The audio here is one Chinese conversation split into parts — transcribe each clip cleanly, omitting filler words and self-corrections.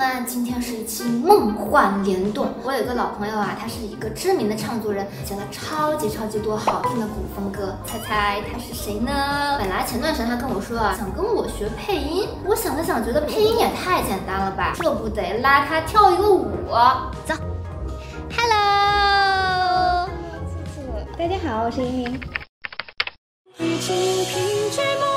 们，今天是一期梦幻联动。我有一个老朋友啊，他是一个知名的唱作人，写了超级多好听的古风歌。猜猜他是谁呢？本来前段时间他跟我说啊，想跟我学配音。我想了想，觉得配音也太简单了吧，这不得拉他跳一个舞？走 ，Hello， 大家好，我是莹莹。已经凭借梦。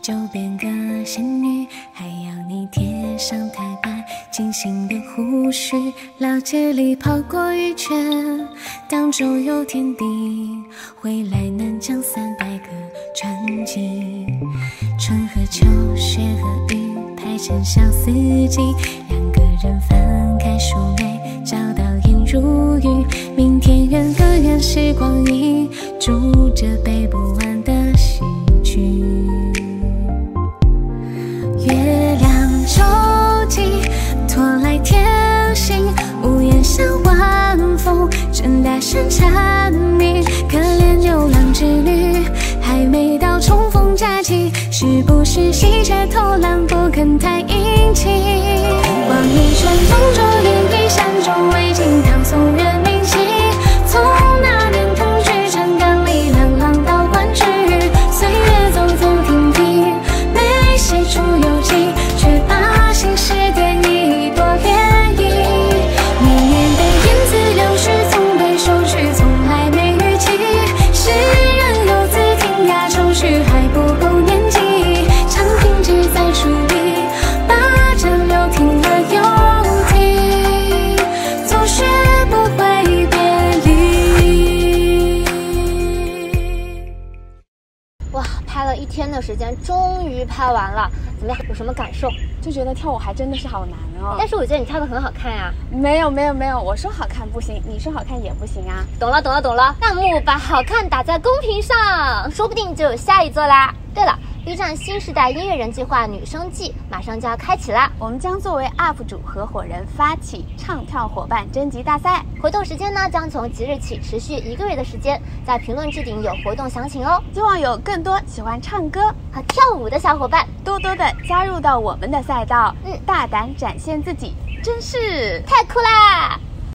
就变个仙女，还要你贴上太白金星的胡须，老街里跑过一圈，当周游天地，回来南疆300个传奇。春和秋，雪和雨，排成小四季，两个人翻开书内，找到颜如玉。明天圆个圆时光里，住着背不完的喜剧。 月亮周记，拖来天星，屋檐下晚风正大声蝉鸣。可怜牛郎织女，还没到重逢佳期，是不是喜鹊偷懒不肯太殷勤？望你春风中涟漪，山中为情，唐宋月明晰。从那年同居长冈里，浪浪到关雎，岁月走走停停，没写出游。 天的时间终于拍完了，怎么样？有什么感受？就觉得跳舞还真的是好难哦。但是我觉得你跳得很好看呀。没有，我说好看不行，你说好看也不行啊。懂了。弹幕把好看打在公屏上，说不定就有下一座啦。对了。 B 站新时代音乐人计划女生季马上就要开启啦！我们将作为 UP 主合伙人发起唱跳伙伴征集大赛，活动时间呢将从即日起持续1个月的时间，在评论置顶有活动详情哦。希望有更多喜欢唱歌和跳舞的小伙伴多多的加入到我们的赛道，大胆展现自己，真是太酷啦！